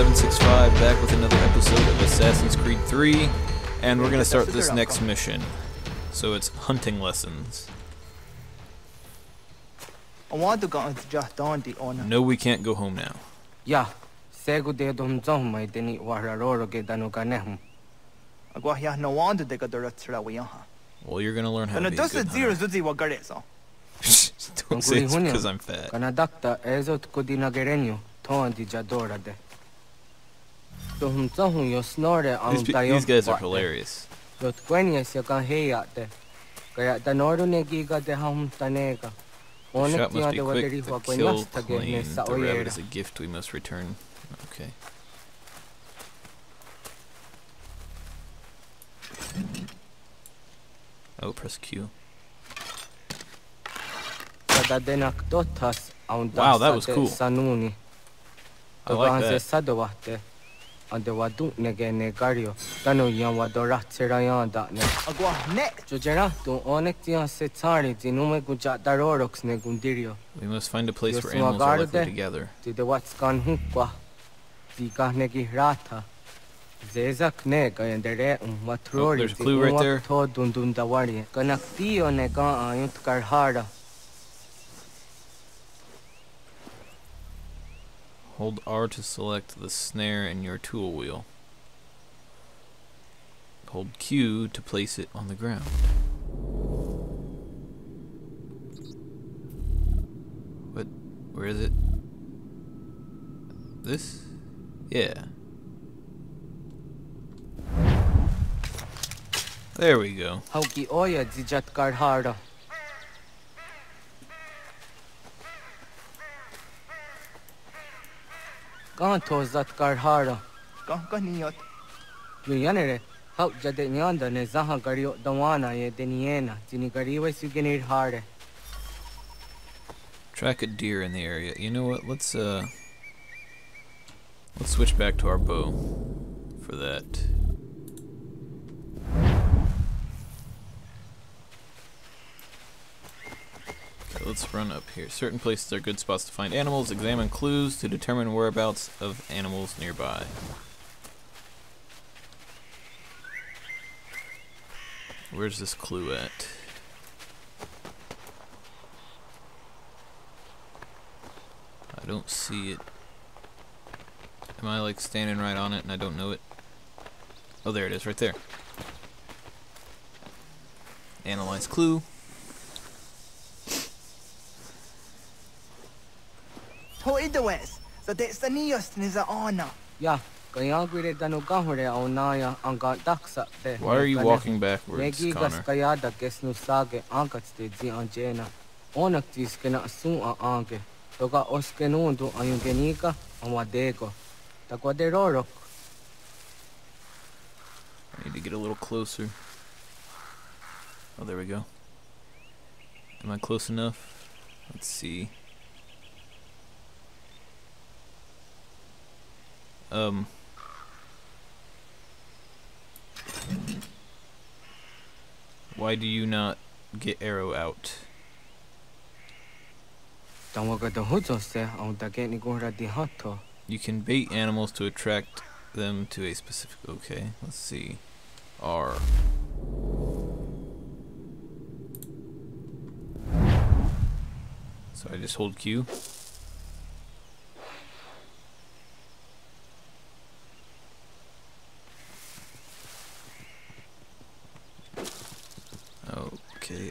Cybertron765 back with another episode of Assassin's Creed III, and we're gonna start this next mission. So it's hunting lessons. I want to go just down the honor. No, we can't go home now. Yeah. Well, you're gonna learn how to be a good hunter. Don't say it's because I'm fat. These guys are hilarious. The shot must be quick to kill plane. The rabbit is a gift we must return. Okay. Oh, press Q. Wow, that was cool. I like that. We must find a place where animals are likely to gather. Oh, there's a clue right there. Hold R to select the snare in your tool wheel. Hold Q to place it on the ground. What? Where is it? This? Yeah. There we go. Track a deer in the area. You know what? Let's switch back to our bow for that. Let's run up here. Certain places are good spots to find animals. Examine clues to determine whereabouts of animals nearby. Where's this clue at? I don't see it. Am I like standing right on it and I don't know it? Oh, there it is, right there. Analyze clue. Why are you walking backwards, Connor? I need to get a little closer. Oh, there we go. Am I close enough? Let's see. Why do you not get arrow out? You can bait animals to attract them to a specific... Okay, let's see. R. So I just hold Q.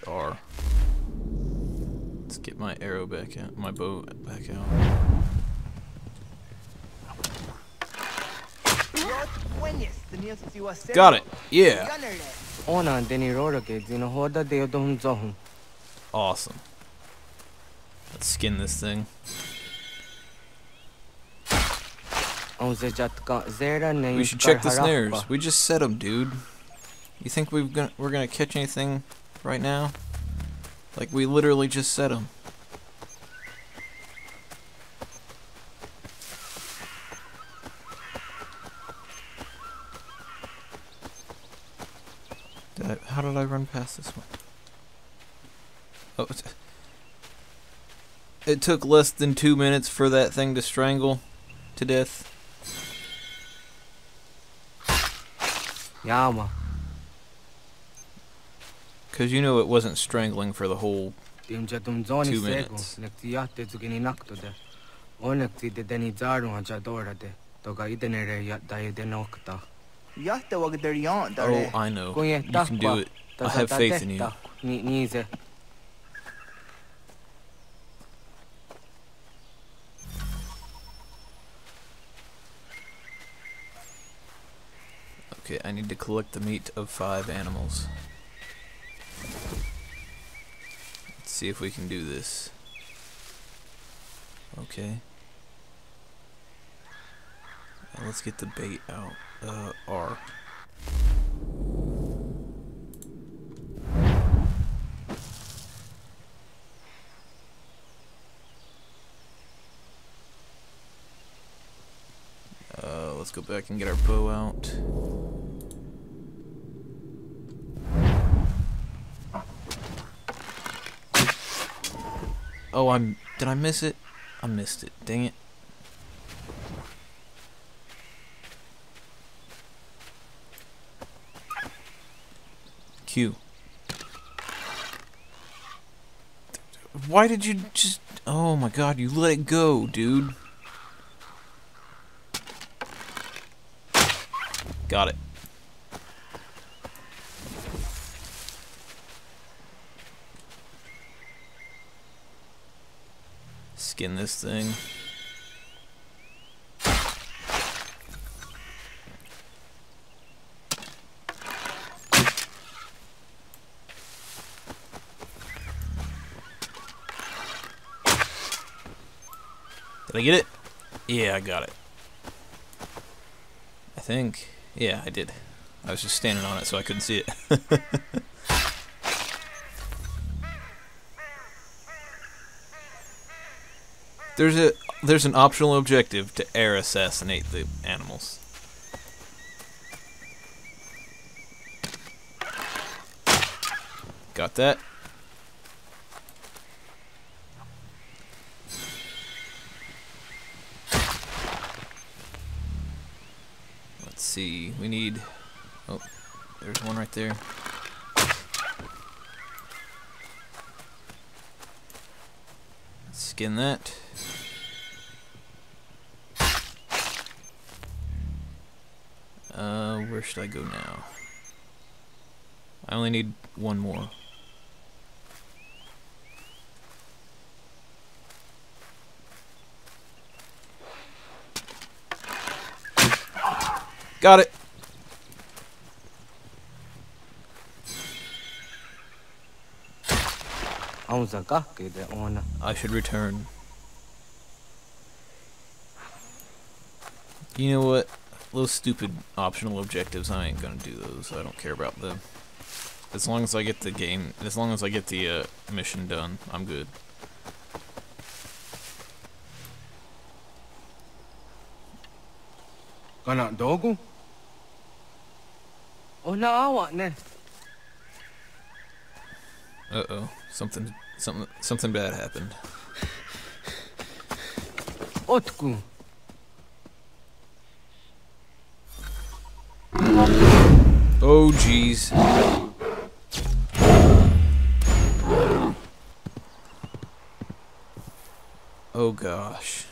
R. Let's get my arrow back out, my bow back out. Got it! Yeah! Awesome. Let's skin this thing. We should check the snares. We just set them, dude. You think we're gonna catch anything? Right now, like we literally just set them. How did I run past this one? Oh, it took less than 2 minutes for that thing to strangle to death. Yama. Because you know it wasn't strangling for the whole 2 minutes. Oh, I know. You can do it. I have faith in you. Okay, I need to collect the meat of 5 animals. Let's see if we can do this. Okay. Let's get the bait out. R. Let's go back and get our bow out. Oh, did I miss it? I missed it. Dang it. Q. Why did you just... Oh my god, you let it go, dude. Got it. Skin this thing. Did I get it? Yeah, I got it. I think. Yeah, I did. I was just standing on it so I couldn't see it. There's an optional objective to air assassinate the animals. Got that. Let's see, we need... Oh, there's one right there. Skin that. Where should I go now? I only need 1 more. Got it. I should return. You know what? Those stupid optional objectives, I ain't gonna do those. I don't care about them. As long as I get the game, as long as I get the mission done, I'm good. Kana dogu? Oh no, I want ne. Uh-oh. Something bad happened. Otku. Oh jeez. Oh gosh.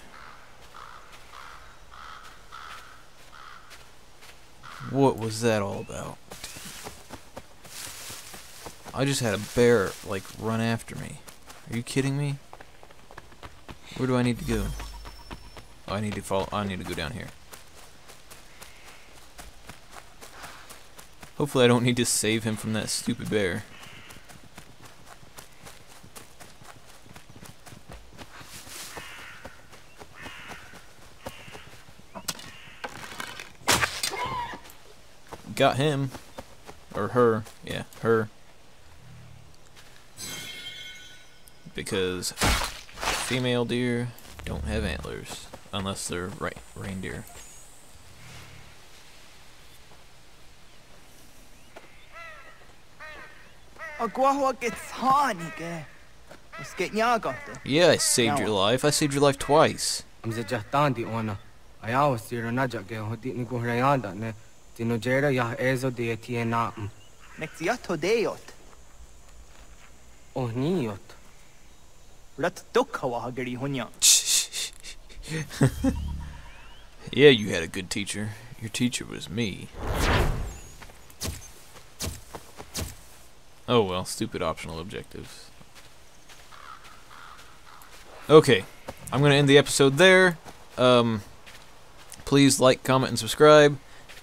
What was that all about? I just had a bear, like, run after me. Are you kidding me? Where do I need to go? Oh, I need to go down here. Hopefully I don't need to save him from that stupid bear. Got him. Or her. Yeah, her. Because female deer don't have antlers. Unless they're reindeer. Yeah, I saved your life. I saved your life twice. Dinogera yah ezo de etienatum. Nexiato deot. Ohniot. Let Dukawa Hagari Hunya. Yeah, you had a good teacher. Your teacher was me. Oh well, stupid optional objectives. Okay, I'm gonna end the episode there. Please like, comment, and subscribe.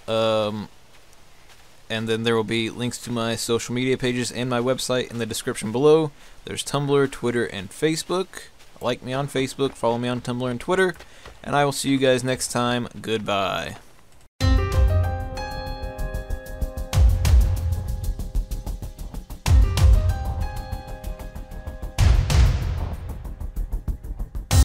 And then there will be links to my social media pages and my website in the description below. There's Tumblr, Twitter, and Facebook. Like me on Facebook, follow me on Tumblr and Twitter, and I will see you guys next time. Goodbye.